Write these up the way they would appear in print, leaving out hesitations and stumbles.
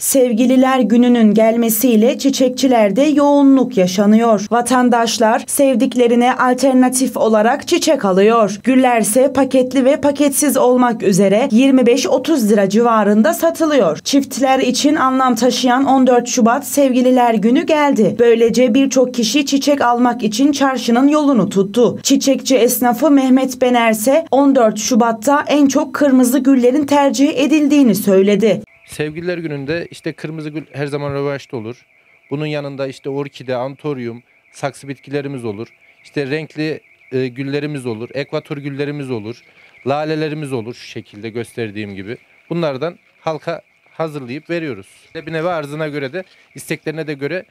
Sevgililer gününün gelmesiyle çiçekçilerde yoğunluk yaşanıyor. Vatandaşlar sevdiklerine alternatif olarak çiçek alıyor. Güllerse paketli ve paketsiz olmak üzere 25-30 lira civarında satılıyor. Çiftler için anlam taşıyan 14 Şubat Sevgililer Günü geldi. Böylece birçok kişi çiçek almak için çarşının yolunu tuttu. Çiçekçi esnafı Mehmet Bener ise 14 Şubat'ta en çok kırmızı güllerin tercih edildiğini söyledi. Sevgililer gününde işte kırmızı gül her zaman revaçta olur. Bunun yanında işte orkide, antoryum, saksı bitkilerimiz olur. İşte renkli güllerimiz olur, ekvator güllerimiz olur, lalelerimiz olur şu şekilde gösterdiğim gibi. Bunlardan halka hazırlayıp veriyoruz. Talebine ve arzına göre de isteklerine de göre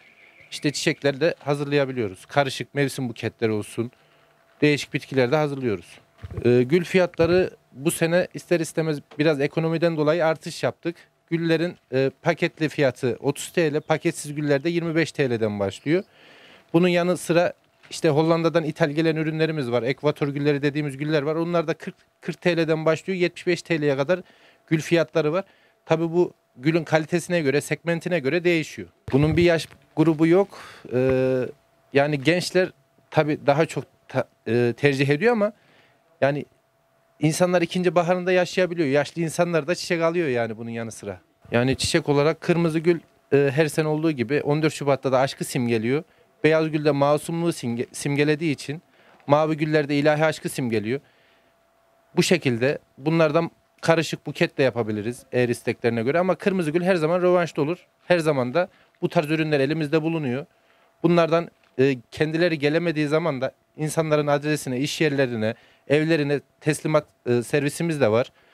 işte çiçekleri de hazırlayabiliyoruz. Karışık mevsim buketleri olsun, değişik bitkiler de hazırlıyoruz. Gül fiyatları bu sene ister istemez biraz ekonomiden dolayı artış yaptık. Güllerin paketli fiyatı 30 TL, paketsiz güllerde 25 TL'den başlıyor. Bunun yanı sıra işte Hollanda'dan ithal gelen ürünlerimiz var. Ekvator gülleri dediğimiz güller var. Onlar da 40 TL'den başlıyor. 75 TL'ye kadar gül fiyatları var. Tabii bu gülün kalitesine göre, segmentine göre değişiyor. Bunun bir yaş grubu yok. Yani gençler tabii daha çok tercih ediyor ama yani insanlar ikinci baharında yaşayabiliyor. Yaşlı insanlar da çiçek alıyor yani bunun yanı sıra. Yani çiçek olarak kırmızı gül her sene olduğu gibi 14 Şubat'ta da aşkı simgeliyor. Beyaz gül de masumluğu simgelediği için mavi güller de ilahi aşkı simgeliyor. Bu şekilde bunlardan karışık buket de yapabiliriz eğer isteklerine göre. Ama kırmızı gül her zaman rövanşta olur. Her zaman da bu tarz ürünler elimizde bulunuyor. Bunlardan kendileri gelemediği zaman da insanların adresine, iş yerlerine, evlerine teslimat servisimiz de var.